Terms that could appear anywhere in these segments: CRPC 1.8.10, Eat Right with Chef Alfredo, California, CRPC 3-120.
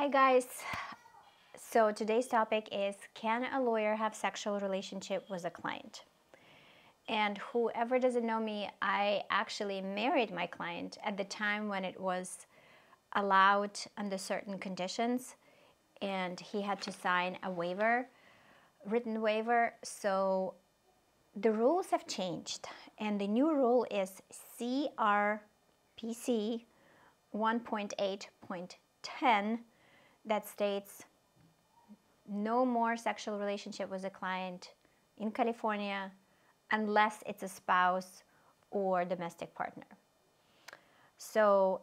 Hi guys, so today's topic is, can a lawyer have sexual relationship with a client? And whoever doesn't know me, I actually married my client at the time when it was allowed under certain conditions, and he had to sign a waiver, written waiver. So the rules have changed, and the new rule is CRPC 1.8.10 that states no more sexual relationship with a client in California unless it's a spouse or domestic partner. So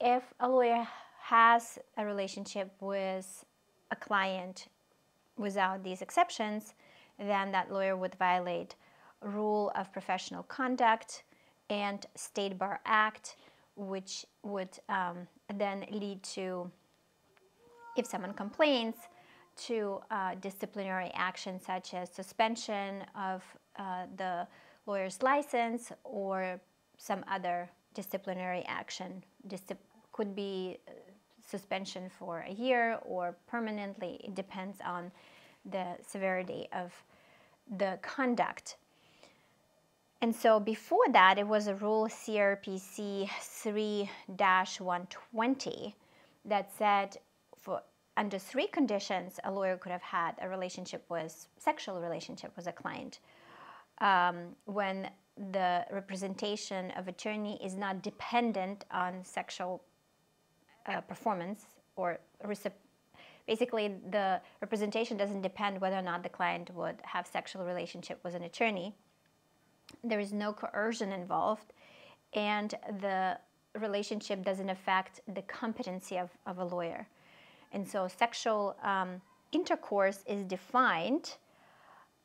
if a lawyer has a relationship with a client without these exceptions, then that lawyer would violate Rule of Professional Conduct and State Bar Act, which would then lead to, if someone complains, to disciplinary action such as suspension of the lawyer's license or some other disciplinary action. Could be suspension for a year or permanently. It depends on the severity of the conduct. And so before that, it was a rule CRPC 3-120 that said under three conditions, a lawyer could have had a sexual relationship with a client when the representation of attorney is not dependent on sexual performance or basically the representation doesn't depend whether or not the client would have sexual relationship with an attorney. There is no coercion involved, and the relationship doesn't affect the competency of a lawyer. And so sexual intercourse is defined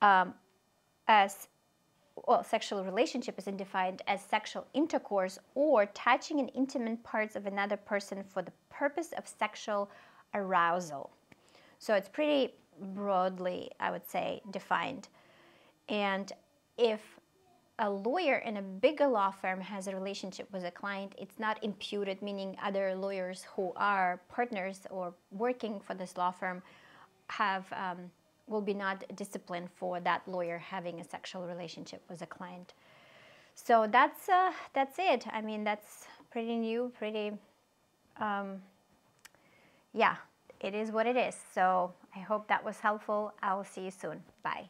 as, well, sexual relationship is defined as sexual intercourse or touching and intimate parts of another person for the purpose of sexual arousal. So it's pretty broadly, I would say, defined. And if a lawyer in a bigger law firm has a relationship with a client, it's not imputed, meaning other lawyers who are partners or working for this law firm will be not disciplined for that lawyer having a sexual relationship with a client. So that's it. I mean, that's pretty new, pretty, yeah, it is what it is. So I hope that was helpful. I'll see you soon. Bye.